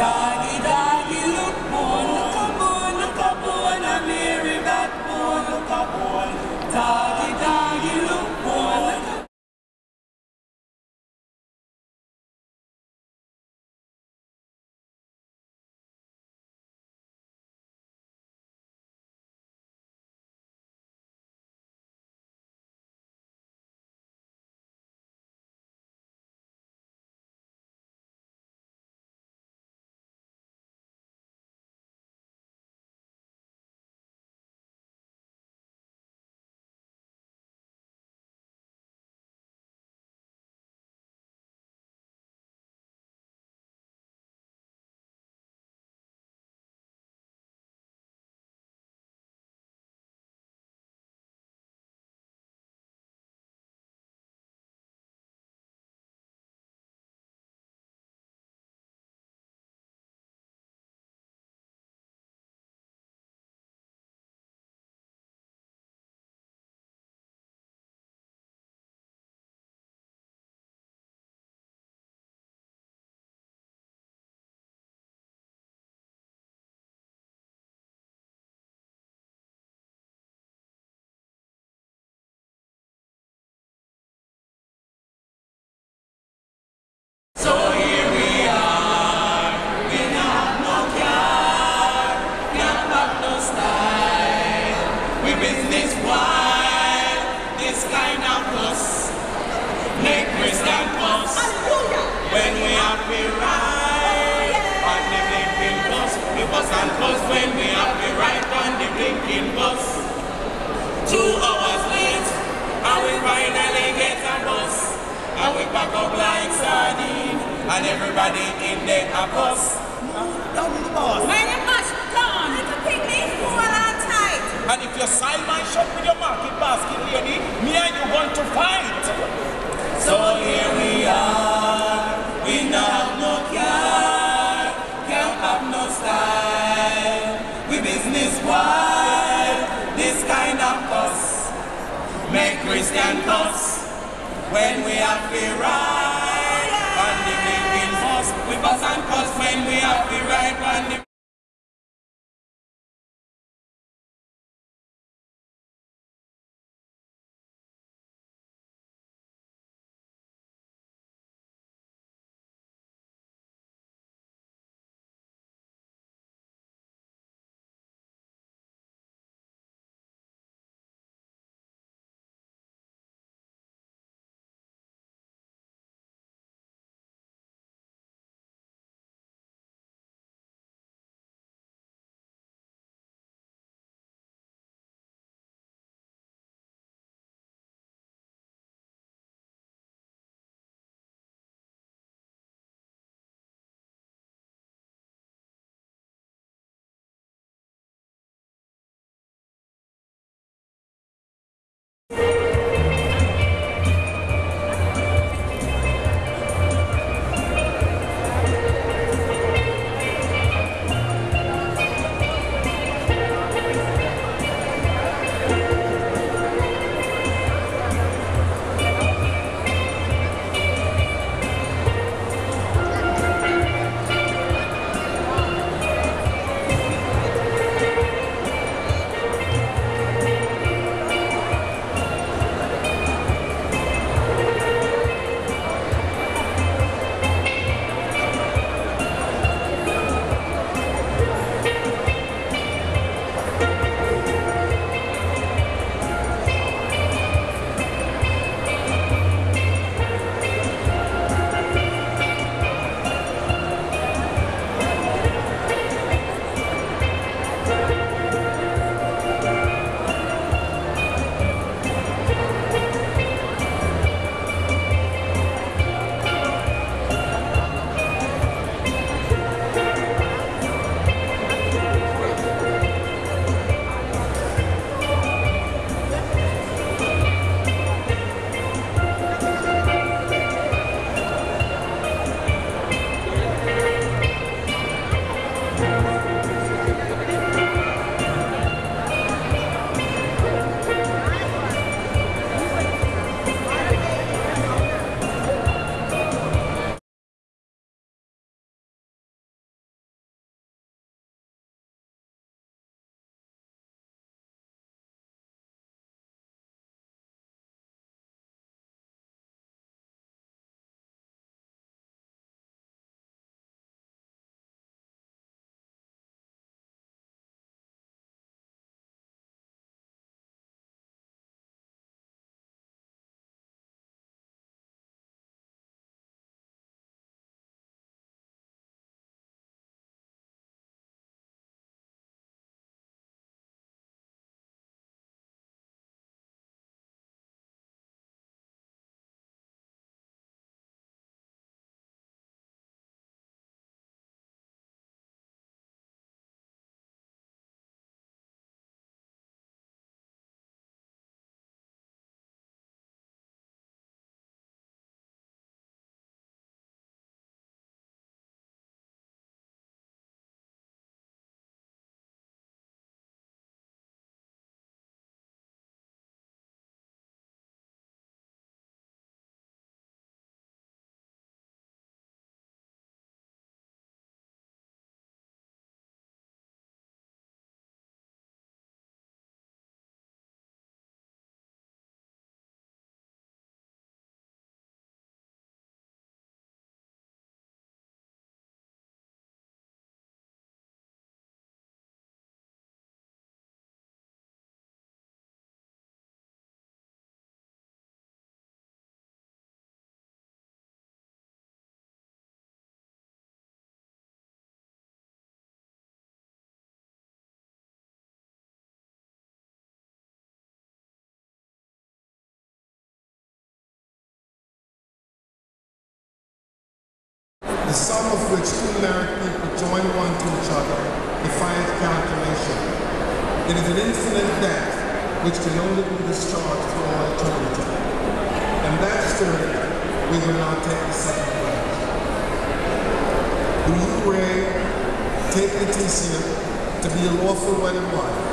Doggy, look on, look up on, look up on a merry back on, look up on. Doggy, look on, look up. And everybody in there a bus. Down with the bus. When you mash down, you can pick me full and tight. And if you side my shop with your market basket, lady, me and you want to fight. So here we are, we now have no care, can't have no style. We business wild, this kind of bus. Make Christian bus when we have to ride. We buzz and buzz when we have the right one. the sum of which two married people join one to each other defies calculation. It is an infinite debt which can only be discharged for all eternity. And that story we will now take the second place. Wu Ray, take Leticia to be a lawful wedded wife,